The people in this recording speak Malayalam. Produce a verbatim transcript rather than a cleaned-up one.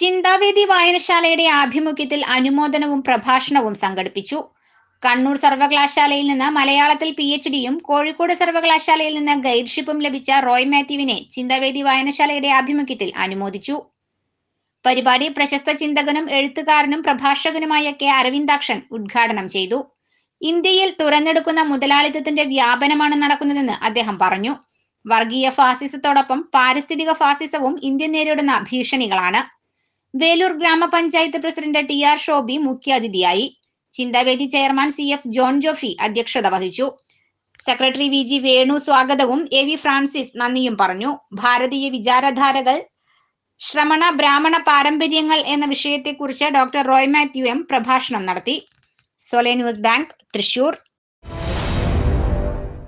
ചിന്താവേദി വായനശാലയുടെ ആഭിമുഖ്യത്തിൽ അനുമോദനവും പ്രഭാഷണവും സംഘടിപ്പിച്ചു. കണ്ണൂർ സർവകലാശാലയിൽ നിന്ന് മലയാളത്തിൽ പി എച്ച് ഡിയും കോഴിക്കോട് സർവകലാശാലയിൽ നിന്ന് ഗൈഡ്ഷിപ്പും ലഭിച്ച റോയ് മാത്യുവിനെ ചിന്താവേദി വായനശാലയുടെ ആഭിമുഖ്യത്തിൽ അനുമോദിച്ചു. പരിപാടി പ്രശസ്ത ചിന്തകനും എഴുത്തുകാരനും പ്രഭാഷകനുമായ കെ അരവിന്ദാക്ഷൻ ഉദ്ഘാടനം ചെയ്തു. ഇന്ത്യയിൽ തുറന്നെടുക്കുന്ന മുതലാളിത്തത്തിന്റെ വ്യാപനമാണ് നടക്കുന്നതെന്ന് അദ്ദേഹം പറഞ്ഞു. വർഗീയ ഫാസിസത്തോടൊപ്പം പാരിസ്ഥിതിക ഫാസിസവും ഇന്ത്യ നേരിടുന്ന ഭീഷണികളാണ്. വേലൂർ ഗ്രാമപഞ്ചായത്ത് പ്രസിഡന്റ് ടി ആർ ഷോബി മുഖ്യാതിഥിയായി. Chinthavedi chairman C F John Jofi അധ്യക്ഷത വഹിച്ചു. സെക്രട്ടറി വിജി വേണു സ്വാഗതവും എ വി ഫ്രാൻസിസ് നന്ദിയും പറഞ്ഞു. ഭാരതീയ വിചാരധാരകൾ, ശ്രമണ ബ്രാഹ്മണ പാരമ്പര്യങ്ങൾ എന്ന വിഷയത്തെക്കുറിച്ച് ഡോക്ടർ റോയ് മാത്യു എം പ്രഭാഷണം നടത്തി. സൊലേന്യൂസ് ബാങ്ക്, തൃശൂർ.